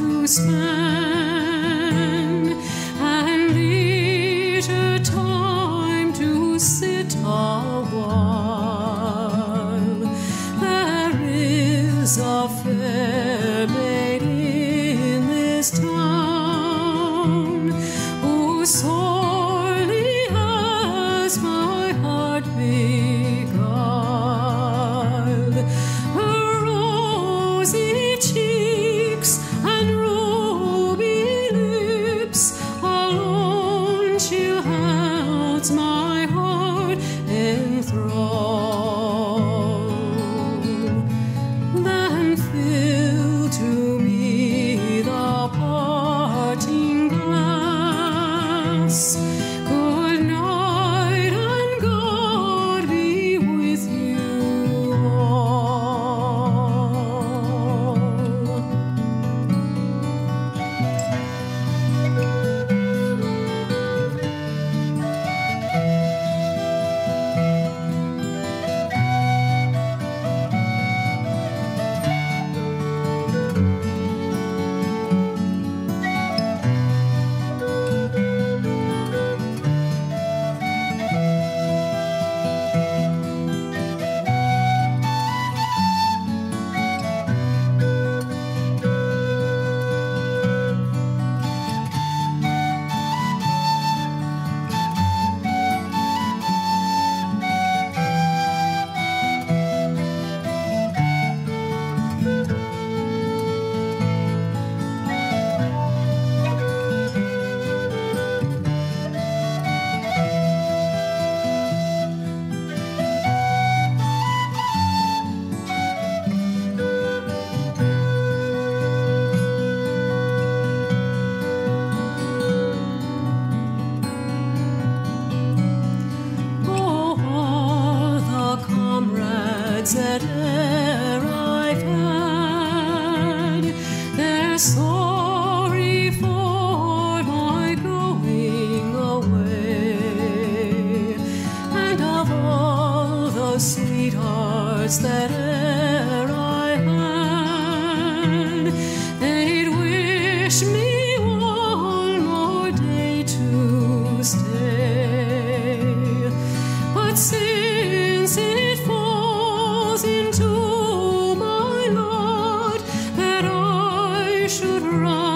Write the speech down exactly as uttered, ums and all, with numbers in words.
to stand, and leisure time to sit awhile. There is a fair maid in this town who sorely has my heart beguiled. Her rosy cheeks and ruby lips, alone she holds my heart in thrall. Then fill to me the parting glass. Good night, and God be with you all. That e'er I've had, they're sorry for my going away. And of all the sweethearts that e'er I had, they'd wish me one more day to stay. But since it into my lot that I should run.